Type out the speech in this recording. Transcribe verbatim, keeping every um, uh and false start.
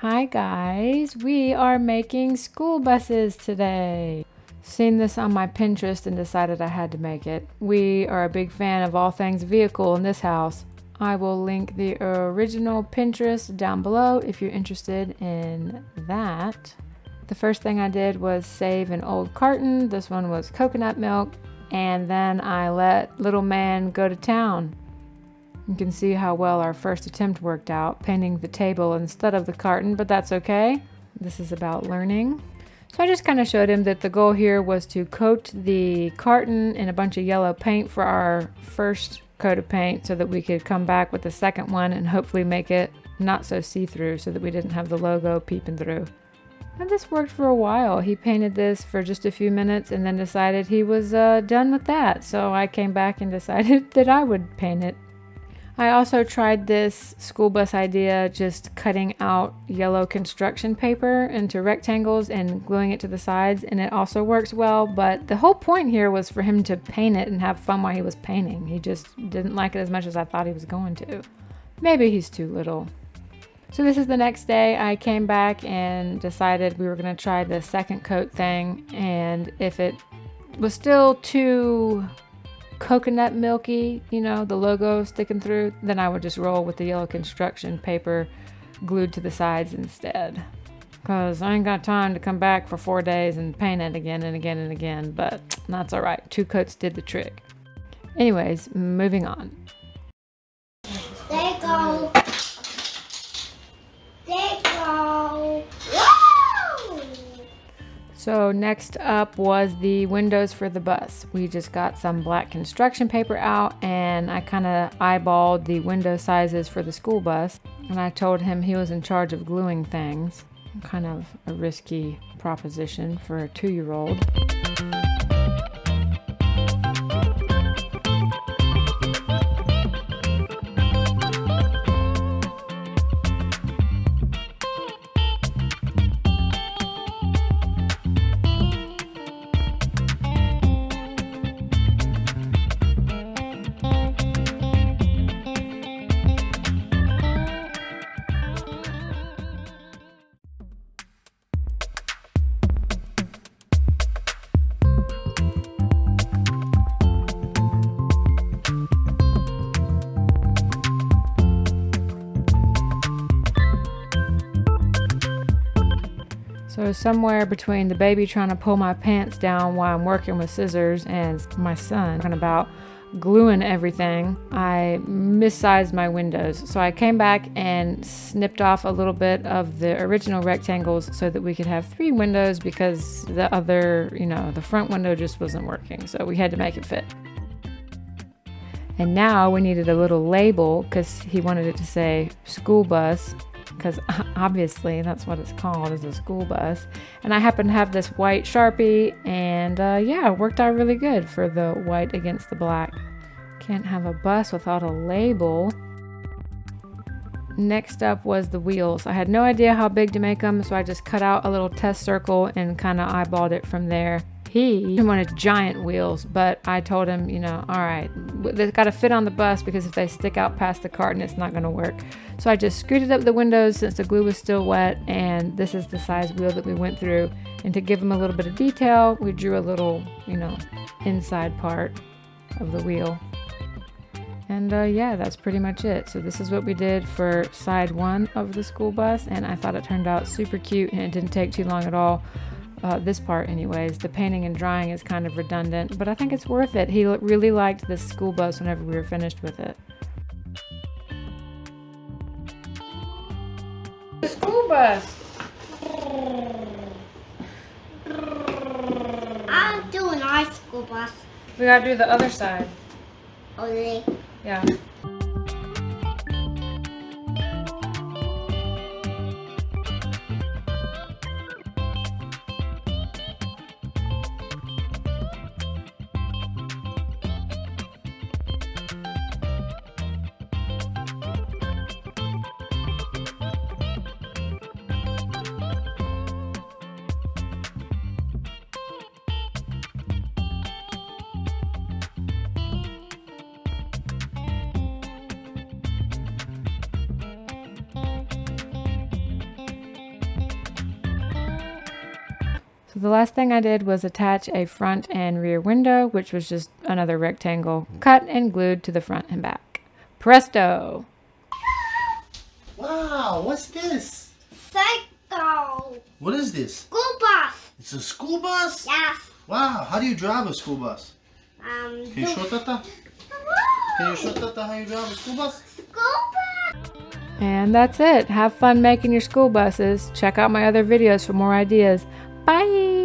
Hi guys, we are making school buses today. Seen this on my Pinterest and decided I had to make it. We are a big fan of all things vehicle in this house. I will link the original Pinterest down below if you're interested in that. The first thing I did was save an old carton. This one was coconut milk, and then I let little man go to town. You can see how well our first attempt worked out, painting the table instead of the carton, but that's okay. This is about learning. So I just kind of showed him that the goal here was to coat the carton in a bunch of yellow paint for our first coat of paint so that we could come back with the second one and hopefully make it not so see-through so that we didn't have the logo peeping through. And this worked for a while. He painted this for just a few minutes and then decided he was uh, done with that. So I came back and decided that I would paint it. I also tried this school bus idea, just cutting out yellow construction paper into rectangles and gluing it to the sides, and it also works well, but the whole point here was for him to paint it and have fun while he was painting. He just didn't like it as much as I thought he was going to. Maybe he's too little. So this is the next day. I came back and decided we were gonna try the second coat thing, and if it was still too coconut milky, you know, the logo sticking through, then I would just roll with the yellow construction paper glued to the sides instead, because I ain't got time to come back for four days and paint it again and again and again, but that's all right. Two coats did the trick. Anyways, moving on. They go. They go. So next up was the windows for the bus. We just got some black construction paper out and I kind of eyeballed the window sizes for the school bus. And I told him he was in charge of gluing things. Kind of a risky proposition for a two-year-old. So somewhere between the baby trying to pull my pants down while I'm working with scissors and my son talking about gluing everything, I missized my windows. So I came back and snipped off a little bit of the original rectangles so that we could have three windows because the other, you know, the front window just wasn't working. So we had to make it fit. And now we needed a little label because he wanted it to say school bus, because obviously that's what it's called, is a school bus. And I happen to have this white Sharpie, and uh, yeah, it worked out really good for the white against the black. Can't have a bus without a label. Next up was the wheels. I had no idea how big to make them, so I just cut out a little test circle and kind of eyeballed it from there. He wanted giant wheels, but I told him, you know, all right, they've got to fit on the bus because if they stick out past the carton, it's not going to work. So I just scooted up the windows since the glue was still wet, and this is the size wheel that we went through. And to give him a little bit of detail, we drew a little, you know, inside part of the wheel. And uh, yeah, that's pretty much it. So this is what we did for side one of the school bus, and I thought it turned out super cute, and it didn't take too long at all. Uh, this part anyways. The painting and drying is kind of redundant, but I think it's worth it. He really liked this school bus whenever we were finished with it. The school bus! I'll do an ice school bus. We gotta do the other side. Only. Yeah. So the last thing I did was attach a front and rear window, which was just another rectangle cut and glued to the front and back. Presto! Wow, what's this? Cycle. What is this? School bus. It's a school bus? Yeah. Wow, how do you drive a school bus? Um, Can you show Tata? Can you show Tata how you drive a school bus? School bus! And that's it. Have fun making your school buses. Check out my other videos for more ideas. Bye!